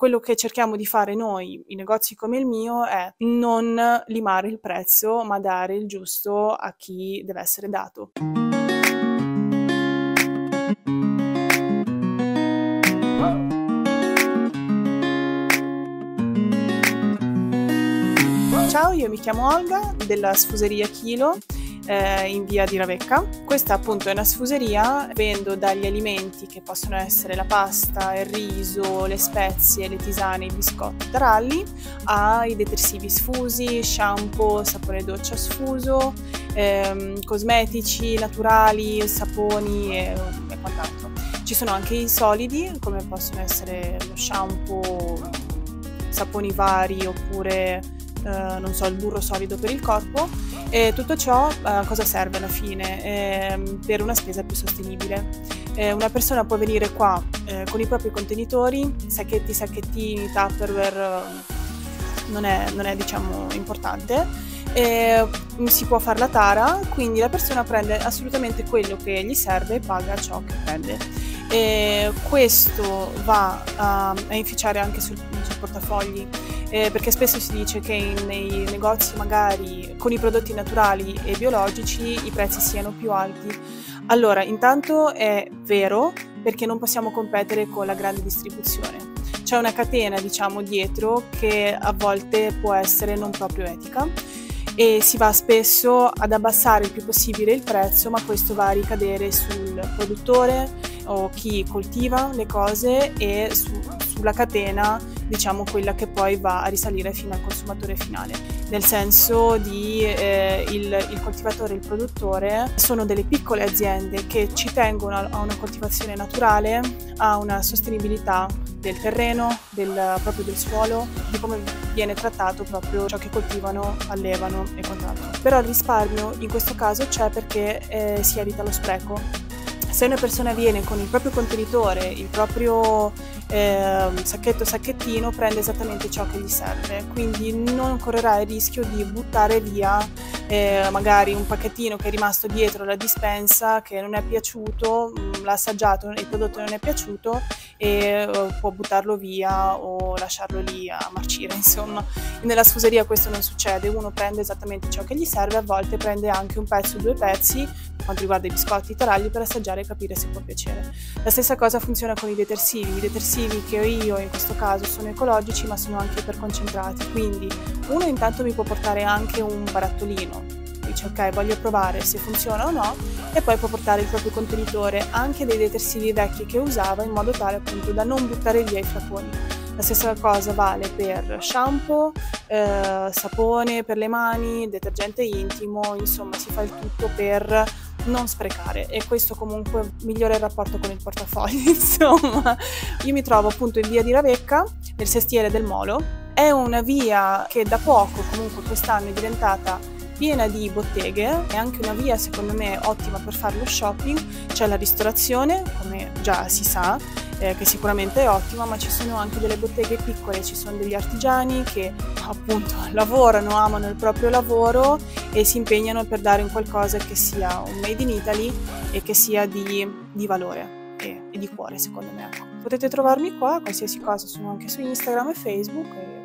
Quello che cerchiamo di fare noi, i negozi come il mio, è non limare il prezzo, ma dare il giusto a chi deve essere dato. Ciao, io mi chiamo Olga, della sfuseria Kilo, in via di Ravecca. Questa appunto è una sfuseria, vendo dagli alimenti che possono essere la pasta, il riso, le spezie, le tisane, i biscotti, taralli, ai detersivi sfusi, shampoo, sapone doccia sfuso, cosmetici naturali, saponi e quant'altro. Ci sono anche i solidi, come possono essere lo shampoo, saponi vari oppure non so, il burro solido per il corpo. E tutto ciò a cosa serve alla fine? Per una spesa più sostenibile. Una persona può venire qua con i propri contenitori, sacchettini, tupperware, non è diciamo importante, si può fare la tara, quindi la persona prende assolutamente quello che gli serve e paga ciò che prende. E questo va a inficiare anche sul portafogli, perché spesso si dice che nei negozi magari con i prodotti naturali e biologici i prezzi siano più alti. Allora, intanto è vero, perché non possiamo competere con la grande distribuzione. C'è una catena, diciamo, dietro che a volte può essere non proprio etica e si va spesso ad abbassare il più possibile il prezzo, ma questo va a ricadere sul produttore o chi coltiva le cose e sulla catena, diciamo, quella che poi va a risalire fino al consumatore finale, nel senso di il coltivatore e il produttore sono delle piccole aziende che ci tengono a una coltivazione naturale, a una sostenibilità del terreno, proprio del suolo, di come viene trattato proprio ciò che coltivano, allevano e quant'altro. Però il risparmio in questo caso c'è, perché si evita lo spreco. Se una persona viene con il proprio contenitore, il proprio sacchettino, prende esattamente ciò che gli serve, quindi non correrà il rischio di buttare via magari un pacchettino che è rimasto dietro la dispensa, che non è piaciuto, l'ha assaggiato e il prodotto non è piaciuto e può buttarlo via o lasciarlo lì a marcire, insomma. Nella sfuseria questo non succede, uno prende esattamente ciò che gli serve, a volte prende anche un pezzo o due pezzi, per quanto riguarda i biscotti, i taralli, per assaggiare e capire se può piacere. La stessa cosa funziona con i detersivi. I detersivi che ho io in questo caso sono ecologici, ma sono anche iperconcentrati, quindi uno intanto mi può portare anche un barattolino, dice ok, voglio provare se funziona o no, e poi può portare il proprio contenitore anche dei detersivi vecchi che usava, in modo tale appunto da non buttare via i flaconi. La stessa cosa vale per shampoo, sapone per le mani, detergente intimo, insomma si fa il tutto per non sprecare, e questo comunque migliora il rapporto con il portafogli, insomma. Io mi trovo appunto in via di Ravecca, nel Sestiere del Molo. È una via che da poco, comunque quest'anno, è diventata piena di botteghe, è anche una via secondo me ottima per fare lo shopping. C'è la ristorazione, come già si sa, che sicuramente è ottima, ma ci sono anche delle botteghe piccole, ci sono degli artigiani che appunto lavorano, amano il proprio lavoro e si impegnano per dare un qualcosa che sia un made in Italy e che sia di valore e di cuore, secondo me. Potete trovarmi qua, qualsiasi cosa, sono anche su Instagram e Facebook.